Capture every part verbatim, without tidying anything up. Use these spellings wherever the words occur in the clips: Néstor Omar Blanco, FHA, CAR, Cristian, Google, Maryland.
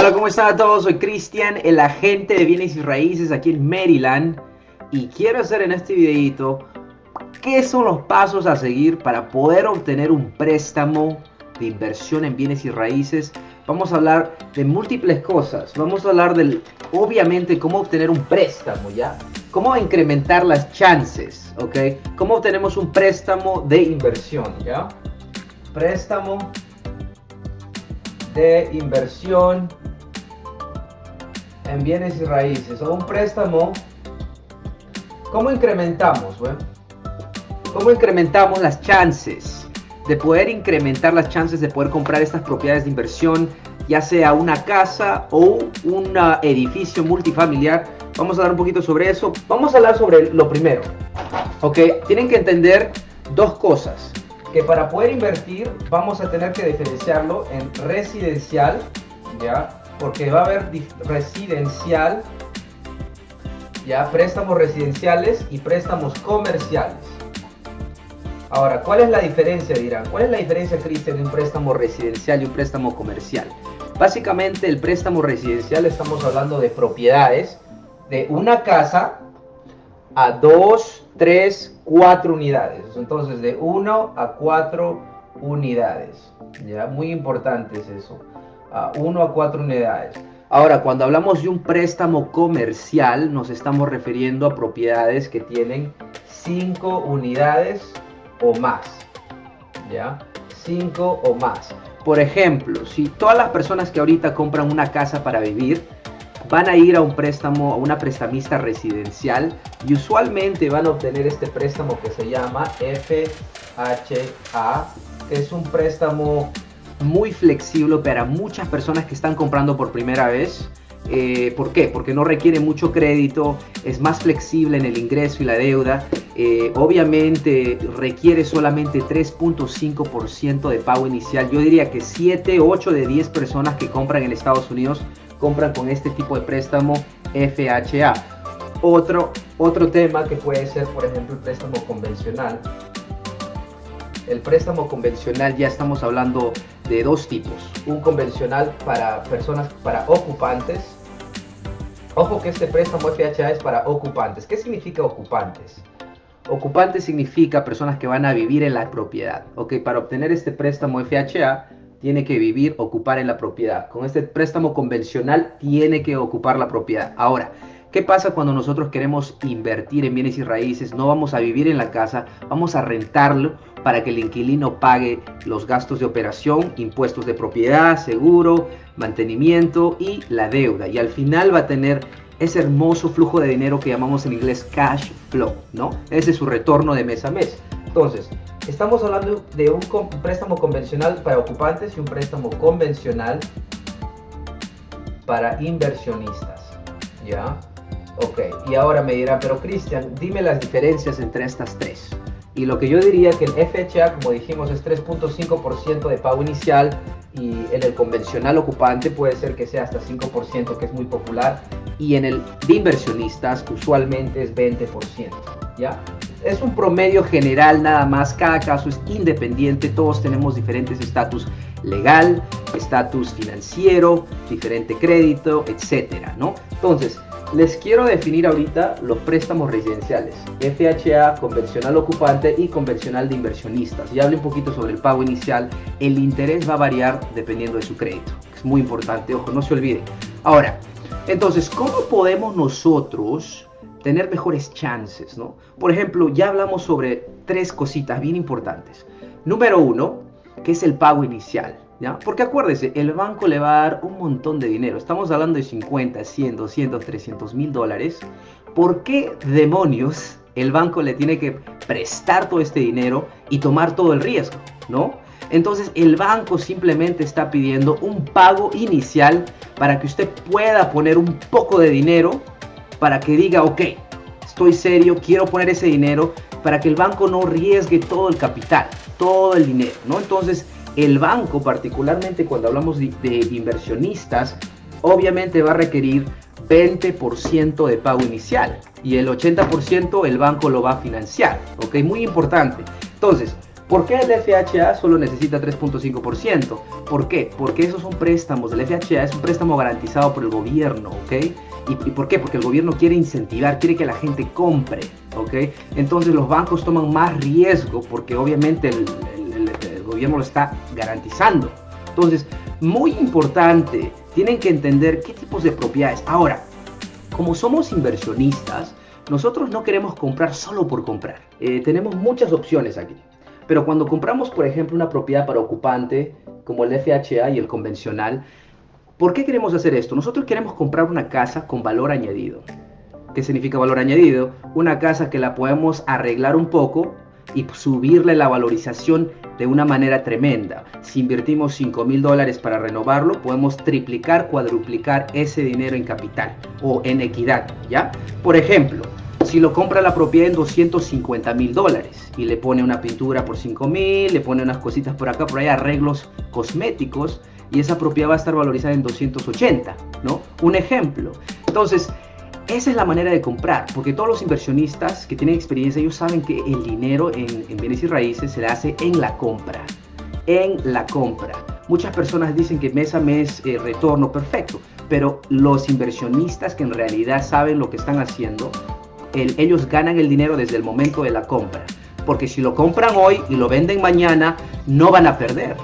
Hola, ¿cómo están a todos? Soy Cristian, el agente de bienes y raíces aquí en Maryland, y quiero hacer en este videito qué son los pasos a seguir para poder obtener un préstamo de inversión en bienes y raíces. Vamos a hablar de múltiples cosas. Vamos a hablar del, obviamente, cómo obtener un préstamo, ¿ya? Cómo incrementar las chances, ¿ok? Cómo obtenemos un préstamo de inversión, ¿ya? Préstamo de inversión en bienes y raíces o un préstamo. ¿Cómo incrementamos, güey? ¿Cómo incrementamos las chances de poder incrementar las chances de poder comprar estas propiedades de inversión, ya sea una casa o un edificio multifamiliar? Vamos a hablar un poquito sobre eso. Vamos a hablar sobre lo primero, ok. Tienen que entender dos cosas, que para poder invertir vamos a tener que diferenciarlo en residencial, ya, porque va a haber residencial, ya, préstamos residenciales y préstamos comerciales. Ahora, ¿cuál es la diferencia? Dirán, ¿cuál es la diferencia, Cristian, de un préstamo residencial y un préstamo comercial? Básicamente, el préstamo residencial, estamos hablando de propiedades de una casa a dos, tres, cuatro unidades. Entonces, de uno a cuatro unidades, ya, muy importante es eso, a uno a cuatro unidades. Ahora, cuando hablamos de un préstamo comercial, nos estamos refiriendo a propiedades que tienen cinco unidades o más, ya, cinco o más. Por ejemplo, si todas las personas que ahorita compran una casa para vivir van a ir a un préstamo, a una prestamista residencial, y usualmente van a obtener este préstamo que se llama F H A, que es un préstamo muy flexible para muchas personas que están comprando por primera vez. Eh, ¿Por qué? Porque no requiere mucho crédito, es más flexible en el ingreso y la deuda. Eh, obviamente requiere solamente tres punto cinco por ciento de pago inicial. Yo diría que siete, ocho de diez personas que compran en Estados Unidos compran con este tipo de préstamo F H A. Otro, otro tema que puede ser, por ejemplo, el préstamo convencional. El préstamo convencional, ya estamos hablando de dos tipos. Un convencional para personas, para ocupantes. Ojo que este préstamo F H A es para ocupantes. ¿Qué significa ocupantes? Ocupantes significa personas que van a vivir en la propiedad. Ok, para obtener este préstamo F H A tiene que vivir, ocupar en la propiedad. Con este préstamo convencional tiene que ocupar la propiedad. Ahora, ¿qué pasa cuando nosotros queremos invertir en bienes y raíces? No vamos a vivir en la casa, vamos a rentarlo para que el inquilino pague los gastos de operación, impuestos de propiedad, seguro, mantenimiento y la deuda. Y al final va a tener ese hermoso flujo de dinero que llamamos en inglés cash flow, ¿no? Ese es su retorno de mes a mes. Entonces, estamos hablando de un préstamo convencional para ocupantes y un préstamo convencional para inversionistas, ¿ya? Ok, y ahora me dirán, pero Cristian, dime las diferencias entre estas tres. Y lo que yo diría que el F H A, como dijimos, es tres punto cinco por ciento de pago inicial, y en el convencional ocupante puede ser que sea hasta cinco por ciento, que es muy popular, y en el de inversionistas usualmente es veinte por ciento, ¿ya? Es un promedio general nada más, cada caso es independiente, todos tenemos diferentes estatus legal, estatus financiero, diferente crédito, etcétera, ¿no? Entonces, les quiero definir ahorita los préstamos residenciales, F H A, convencional ocupante y convencional de inversionistas. Ya hablé un poquito sobre el pago inicial, el interés va a variar dependiendo de su crédito, es muy importante, ojo, no se olviden. Ahora, entonces, ¿cómo podemos nosotros tener mejores chances, ¿no? Por ejemplo, ya hablamos sobre tres cositas bien importantes. Número uno, que es el pago inicial, ¿ya? Porque acuérdense, el banco le va a dar un montón de dinero. Estamos hablando de cincuenta, cien, doscientos, trescientos mil dólares. ¿Por qué demonios el banco le tiene que prestar todo este dinero y tomar todo el riesgo, ¿no? Entonces, el banco simplemente está pidiendo un pago inicial para que usted pueda poner un poco de dinero, para que diga, ok, estoy serio, quiero poner ese dinero, para que el banco no arriesgue todo el capital, todo el dinero, ¿no? Entonces, el banco, particularmente cuando hablamos de, de inversionistas, obviamente va a requerir veinte por ciento de pago inicial y el ochenta por ciento el banco lo va a financiar, ¿ok? Muy importante. Entonces, ¿Por qué el F H A solo necesita tres punto cinco por ciento? ¿Por qué? Porque esos son préstamos. El F H A es un préstamo garantizado por el gobierno, ¿ok? ¿Y, y por qué? Porque el gobierno quiere incentivar, quiere que la gente compre, ¿ok? Entonces los bancos toman más riesgo porque obviamente el, el, el, el gobierno lo está garantizando. Entonces, muy importante, tienen que entender qué tipos de propiedades. Ahora, como somos inversionistas, nosotros no queremos comprar solo por comprar. Eh, tenemos muchas opciones aquí. Pero cuando compramos, por ejemplo, una propiedad para ocupante, como el F H A y el convencional, ¿por qué queremos hacer esto? Nosotros queremos comprar una casa con valor añadido. ¿Qué significa valor añadido? Una casa que la podemos arreglar un poco y subirle la valorización de una manera tremenda. Si invertimos cinco mil dólares para renovarlo, podemos triplicar, cuadruplicar ese dinero en capital o en equidad, ¿ya? Por ejemplo, si lo compra la propiedad en doscientos cincuenta mil dólares y le pone una pintura por cinco mil, le pone unas cositas por acá, por ahí, arreglos cosméticos, y esa propiedad va a estar valorizada en doscientos ochenta, ¿no? Un ejemplo. Entonces, esa es la manera de comprar, porque todos los inversionistas que tienen experiencia, ellos saben que el dinero en, en bienes y raíces se le hace en la compra, en la compra. Muchas personas dicen que mes a mes eh, retorno perfecto, pero los inversionistas que en realidad saben lo que están haciendo, el, ellos ganan el dinero desde el momento de la compra, porque si lo compran hoy y lo venden mañana, no van a perder,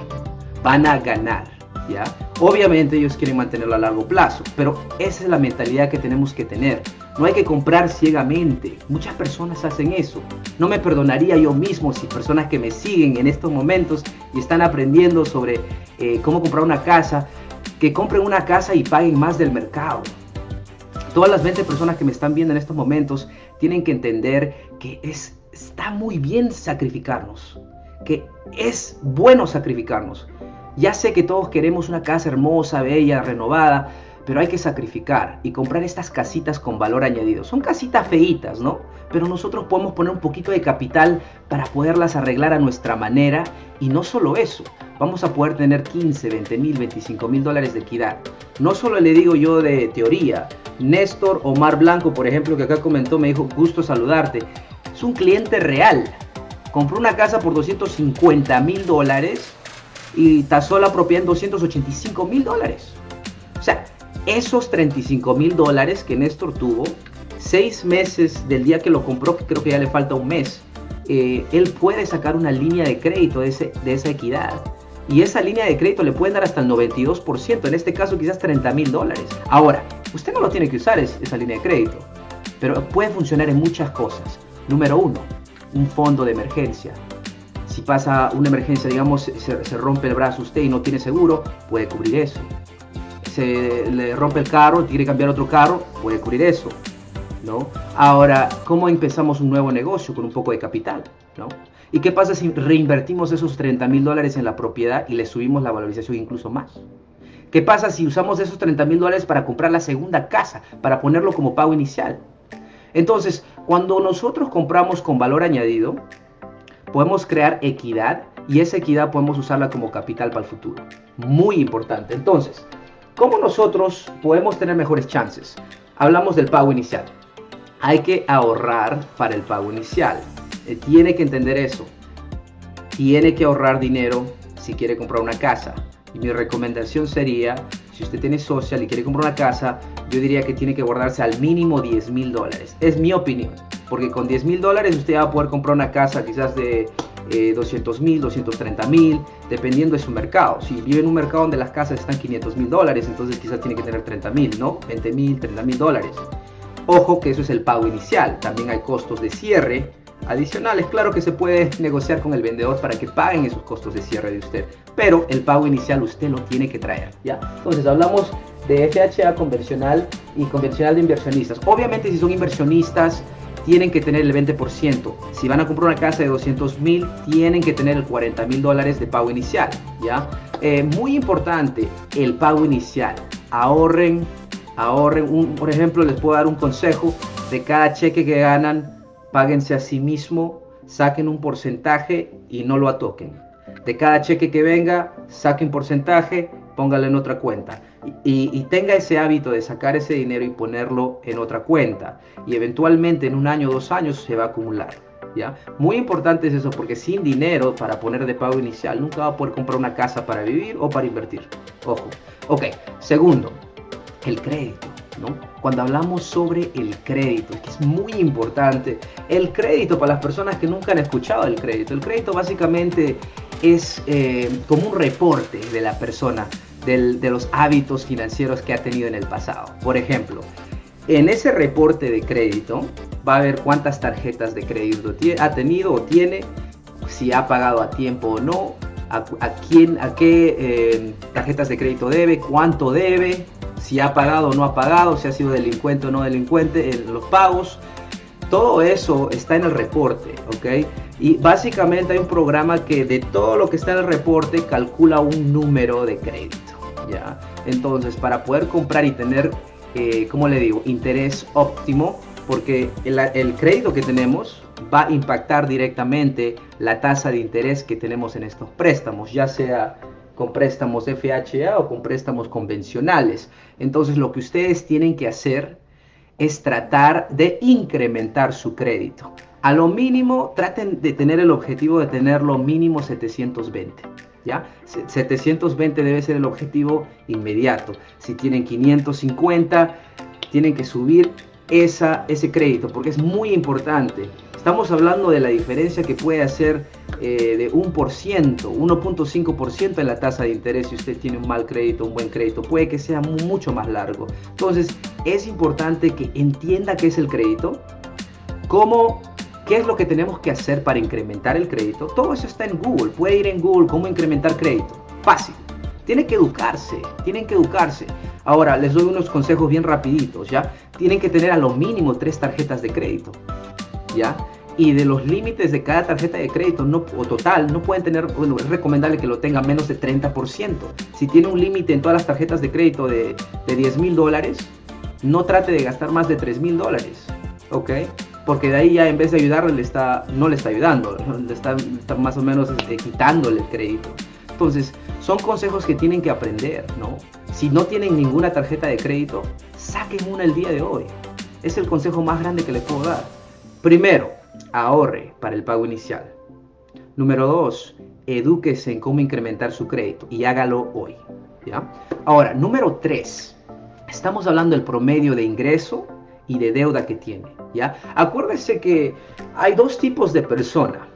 van a ganar, ¿ya? Obviamente ellos quieren mantenerlo a largo plazo, pero esa es la mentalidad que tenemos que tener. No hay que comprar ciegamente. Muchas personas hacen eso. No me perdonaría yo mismo si personas que me siguen en estos momentos y están aprendiendo sobre eh, cómo comprar una casa, que compren una casa y paguen más del mercado. Todas las veinte personas que me están viendo en estos momentos tienen que entender que es, está muy bien sacrificarnos, que es bueno sacrificarnos. Ya sé que todos queremos una casa hermosa, bella, renovada, pero hay que sacrificar y comprar estas casitas con valor añadido. Son casitas feitas, ¿no? Pero nosotros podemos poner un poquito de capital para poderlas arreglar a nuestra manera. Y no solo eso, vamos a poder tener quince, veinte mil, veinticinco mil dólares de equidad. No solo le digo yo de teoría. Néstor Omar Blanco, por ejemplo, que acá comentó, me dijo, gusto saludarte. Es un cliente real. Compró una casa por doscientos cincuenta mil dólares. Y tasó la propiedad en doscientos ochenta y cinco mil dólares. O sea, esos treinta y cinco mil dólares que Néstor tuvo, seis meses del día que lo compró, que creo que ya le falta un mes, eh, él puede sacar una línea de crédito de, ese, de esa equidad. Y esa línea de crédito le pueden dar hasta el noventa y dos por ciento, en este caso quizás treinta mil dólares. Ahora, usted no lo tiene que usar es, esa línea de crédito, pero puede funcionar en muchas cosas. Número uno, un fondo de emergencia. Si pasa una emergencia, digamos, se, se rompe el brazo usted y no tiene seguro, puede cubrir eso. Se le rompe el carro, quiere cambiar otro carro, puede cubrir eso, ¿no? Ahora, ¿cómo empezamos un nuevo negocio? Con un poco de capital, ¿no? ¿Y qué pasa si reinvertimos esos treinta mil dólares en la propiedad y le subimos la valorización incluso más? ¿Qué pasa si usamos esos treinta mil dólares para comprar la segunda casa, para ponerlo como pago inicial? Entonces, cuando nosotros compramos con valor añadido, podemos crear equidad y esa equidad podemos usarla como capital para el futuro. Muy importante. Entonces, ¿cómo nosotros podemos tener mejores chances? Hablamos del pago inicial. Hay que ahorrar para el pago inicial. Eh, tiene que entender eso. Tiene que ahorrar dinero si quiere comprar una casa. Y mi recomendación sería, si usted tiene social y quiere comprar una casa, yo diría que tiene que guardarse al mínimo diez mil dólares. Es mi opinión. Porque con diez mil dólares usted va a poder comprar una casa quizás de eh, doscientos mil, doscientos treinta mil, dependiendo de su mercado. Si vive en un mercado donde las casas están quinientos mil dólares, entonces quizás tiene que tener treinta mil, ¿no? veinte mil, treinta mil dólares. Ojo que eso es el pago inicial. También hay costos de cierre adicionales. Claro que se puede negociar con el vendedor para que paguen esos costos de cierre de usted. Pero el pago inicial usted lo tiene que traer, ¿ya? Entonces hablamos de F H A convencional y convencional de inversionistas. Obviamente si son inversionistas, tienen que tener el veinte por ciento. Si van a comprar una casa de doscientos mil, tienen que tener el cuarenta mil dólares de pago inicial, ¿ya? Eh, muy importante, el pago inicial. Ahorren, ahorren. Un, por ejemplo, les puedo dar un consejo. De cada cheque que ganan, páguense a sí mismo, saquen un porcentaje y no lo atoquen. De cada cheque que venga, saquen porcentaje, póngalo en otra cuenta. Y, y tenga ese hábito de sacar ese dinero y ponerlo en otra cuenta. Y eventualmente en un año o dos años se va a acumular. ¿ya? Muy importante es eso, porque sin dinero para poner de pago inicial nunca va a poder comprar una casa para vivir o para invertir. Ojo. Ok, segundo, el crédito, ¿no? Cuando hablamos sobre el crédito, que es muy importante, el crédito para las personas que nunca han escuchado el crédito. El crédito básicamente es eh, como un reporte de la persona, del, de los hábitos financieros que ha tenido en el pasado. Por ejemplo, en ese reporte de crédito va a ver cuántas tarjetas de crédito ha tenido o tiene, si ha pagado a tiempo o no, a, a, quién, a qué eh, tarjetas de crédito debe, cuánto debe, si ha pagado o no ha pagado, si ha sido delincuente o no delincuente en los pagos. Todo eso está en el reporte, ¿ok? Y básicamente hay un programa que de todo lo que está en el reporte calcula un número de crédito, ¿ya? Entonces, para poder comprar y tener... Eh, ¿cómo le digo? Interés óptimo, porque el, el crédito que tenemos va a impactar directamente la tasa de interés que tenemos en estos préstamos, ya sea con préstamos F H A o con préstamos convencionales. Entonces, lo que ustedes tienen que hacer es tratar de incrementar su crédito. A lo mínimo, traten de tener el objetivo de tener lo mínimo setecientos veinte. ¿Ya? setecientos veinte debe ser el objetivo inmediato. Si tienen quinientos cincuenta, tienen que subir esa, ese crédito, porque es muy importante. Estamos hablando de la diferencia que puede hacer eh, de un por ciento, uno punto cinco por ciento en la tasa de interés si usted tiene un mal crédito, un buen crédito. Puede que sea muy, mucho más largo. Entonces, es importante que entienda qué es el crédito, cómo... ¿Qué es lo que tenemos que hacer para incrementar el crédito? Todo eso está en Google. Puede ir en Google, ¿cómo incrementar crédito? Fácil. Tienen que educarse, tienen que educarse. Ahora, les doy unos consejos bien rapiditos, ¿ya? Tienen que tener a lo mínimo tres tarjetas de crédito, ¿ya? Y de los límites de cada tarjeta de crédito no, o total, no pueden tener, bueno, es recomendable que lo tengan menos de treinta por ciento. Si tiene un límite en todas las tarjetas de crédito de, de diez mil dólares, no trate de gastar más de tres mil dólares, ¿ok? Porque de ahí ya, en vez de ayudarle, le está, no le está ayudando, le está, está más o menos este, quitándole el crédito. Entonces, son consejos que tienen que aprender, ¿no? Si no tienen ninguna tarjeta de crédito, saquen una el día de hoy. Es el consejo más grande que les puedo dar. Primero, ahorre para el pago inicial. Número dos, edúquese en cómo incrementar su crédito y hágalo hoy, ¿ya? Ahora, número tres, estamos hablando del promedio de ingreso y de deuda que tiene, ¿ya? Acuérdese que hay dos tipos de persona.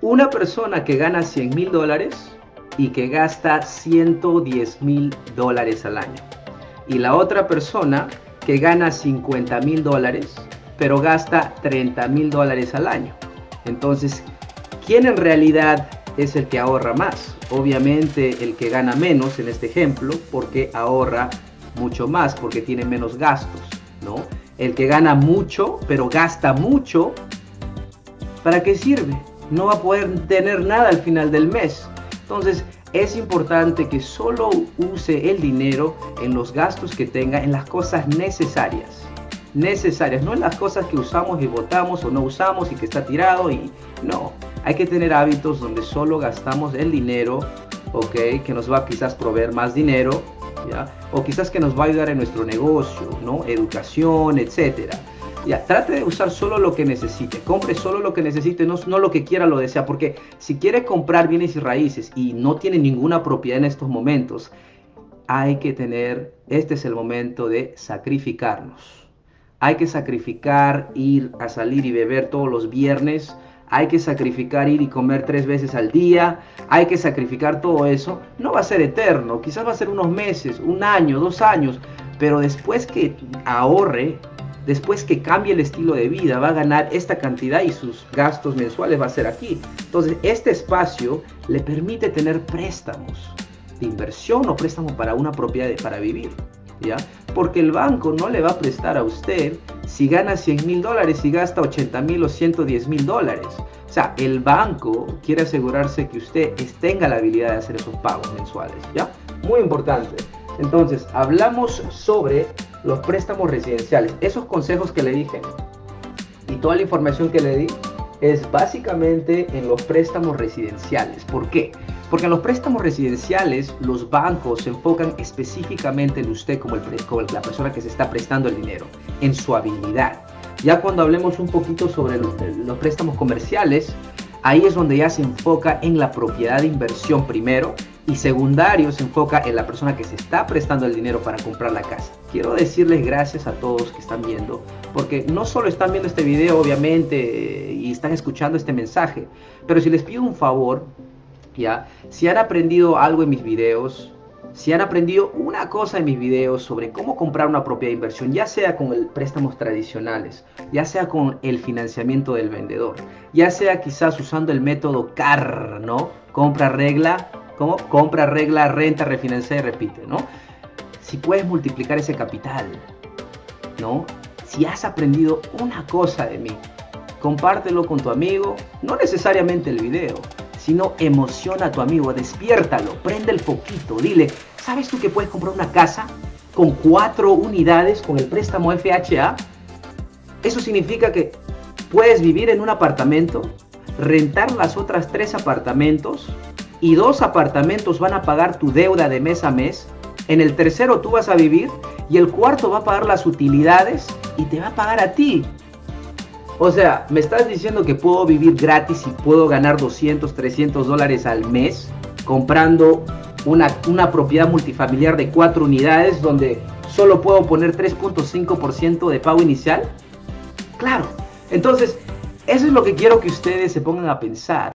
Una persona que gana cien mil dólares y que gasta ciento diez mil dólares al año. Y la otra persona que gana cincuenta mil dólares, pero gasta treinta mil dólares al año. Entonces, ¿quién en realidad es el que ahorra más? Obviamente el que gana menos en este ejemplo, porque ahorra mucho más, porque tiene menos gastos, ¿no? El que gana mucho, pero gasta mucho, ¿para qué sirve? No va a poder tener nada al final del mes. Entonces, es importante que solo use el dinero en los gastos que tenga, en las cosas necesarias. Necesarias, no en las cosas que usamos y botamos o no usamos y que está tirado y... No, hay que tener hábitos donde solo gastamos el dinero, ¿ok? Que nos va a quizás proveer más dinero, ¿ya? O quizás que nos va a ayudar en nuestro negocio, ¿no? Educación, etcétera. Ya, trate de usar solo lo que necesite, compre solo lo que necesite, no, no lo que quiera, lo desea, porque si quiere comprar bienes y raíces y no tiene ninguna propiedad en estos momentos, hay que tener, este es el momento de sacrificarnos. Hay que sacrificar ir a salir y beber todos los viernes, hay que sacrificar ir y comer tres veces al día, hay que sacrificar todo eso. No va a ser eterno, quizás va a ser unos meses, un año, dos años, pero después que ahorre, después que cambie el estilo de vida, va a ganar esta cantidad y sus gastos mensuales va a ser aquí. Entonces, este espacio le permite tener préstamos de inversión o préstamos para una propiedad de, para vivir, ¿ya? Porque el banco no le va a prestar a usted si gana cien mil dólares y gasta ochenta mil o ciento diez mil dólares. O sea, el banco quiere asegurarse que usted tenga la habilidad de hacer esos pagos mensuales, ¿ya? Muy importante. Entonces, hablamos sobre los préstamos residenciales. Esos consejos que le dije y toda la información que le di es básicamente en los préstamos residenciales. ¿Por qué? Porque en los préstamos residenciales los bancos se enfocan específicamente en usted como, el, como la persona que se está prestando el dinero, en su habilidad. Ya cuando hablemos un poquito sobre los, los préstamos comerciales, ahí es donde ya se enfoca en la propiedad de inversión primero, y secundario se enfoca en la persona que se está prestando el dinero para comprar la casa. Quiero decirles gracias a todos que están viendo, porque no solo están viendo este video obviamente y están escuchando este mensaje, pero si les pido un favor, ya, si han aprendido algo en mis videos, si han aprendido una cosa en mis videos sobre cómo comprar una propiedad de inversión, ya sea con el préstamos tradicionales, ya sea con el financiamiento del vendedor, ya sea quizás usando el método C A R, ¿no? Compra, regla, ¿cómo? Compra, regla, renta, refinancia y repite, ¿no? Si puedes multiplicar ese capital, ¿no? Si has aprendido una cosa de mí, compártelo con tu amigo, no necesariamente el video, sino emociona a tu amigo, despiértalo, prende el foquito, dile, ¿sabes tú que puedes comprar una casa con cuatro unidades con el préstamo F H A? Eso significa que puedes vivir en un apartamento, rentar las otras tres apartamentos, y dos apartamentos van a pagar tu deuda de mes a mes, en el tercero tú vas a vivir, y el cuarto va a pagar las utilidades, y te va a pagar a ti. O sea, ¿me estás diciendo que puedo vivir gratis y puedo ganar doscientos, trescientos dólares al mes comprando una, una propiedad multifamiliar de cuatro unidades donde solo puedo poner tres punto cinco por ciento de pago inicial? Claro. Entonces, eso es lo que quiero que ustedes se pongan a pensar.